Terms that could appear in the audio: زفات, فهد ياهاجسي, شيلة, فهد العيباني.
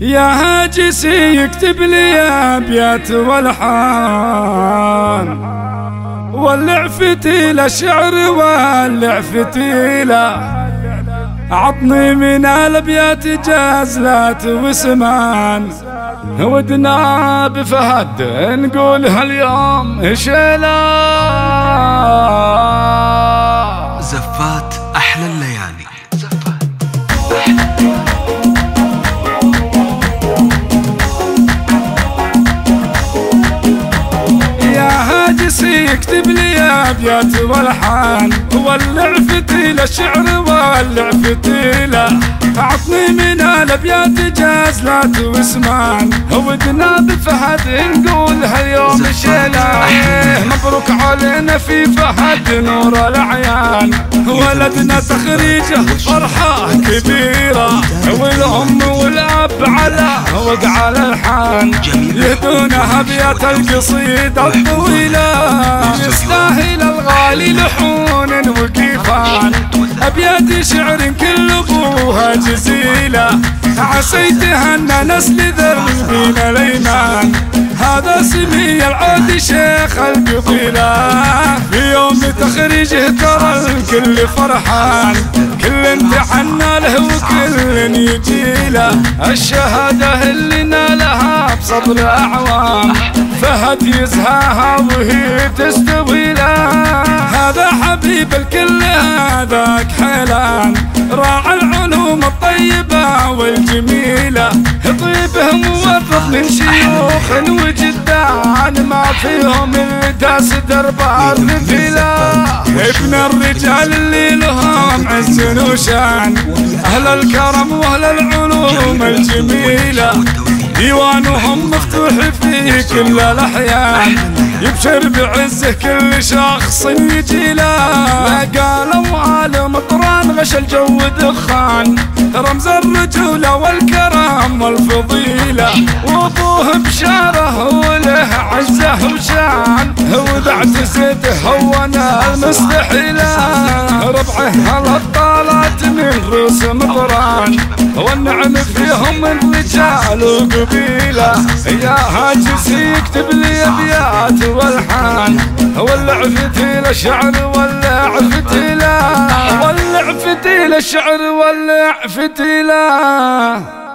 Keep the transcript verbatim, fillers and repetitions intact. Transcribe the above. ياهاجسي يكتب لي ابيات والحان، ولع فتيله شعر ولع فتيله، عطني من الابيات جازلات وسمان. ودنا بفهد نقولها اليوم شيلا زفات احلى الليالي. يكتب لي ابيات والحان، ولع فتيله شعر ولع فتيله، عطني من الابيات جازلات وسمان. ودنا بفهد نقولها اليوم شيلا، مبروك علينا في فهد نور العيان، ولدنا تخريجه فرحه كبيره، والام والاب على وقع الالحان، يهدونها ابيات القصيده الطويله، يستاهل الغالي لحون وكيفان، ابيات شعر كل ابوها جزيله، عسيتها ان نسل ذنبنا الايمان. هذا سمي العود شيخ القبيله، في يوم تخريجه ترى الكل فرحان، كل امتحنا له وكل يجيله، الشهاده اللي نالها بصبر اعوام، فهد يزهاها وهي تستوي له. هذا حبيب الكل هذاك حيلان، راعى العلوم الطيبه والجميله، طيبه موفق من شيوخ وجدان، ما فيهم الداس دربار ثقيله، ابن الرجال اللي لهم عز وشان، اهل الكرم واهل العلوم الجميله، ديوانهم مفتوح في كل الأحيان، يبشر بعزه كل شخص يجيله. ما قالوا عالم طران غش الجو دخان، رمز الرجولة والكرم والفضيلة، وابوه بشاره وله عزه وشان، وذا اعتزته هونا المستحيلة، ربعه على الطالات من رسم قران، والنعم فيهم من رجال وقبيلة. ياهاجسي يكتب لي ابيات والحان، ولع فتيله شعر ولع فتيله، ولع فتيله شعر ولع فتيله.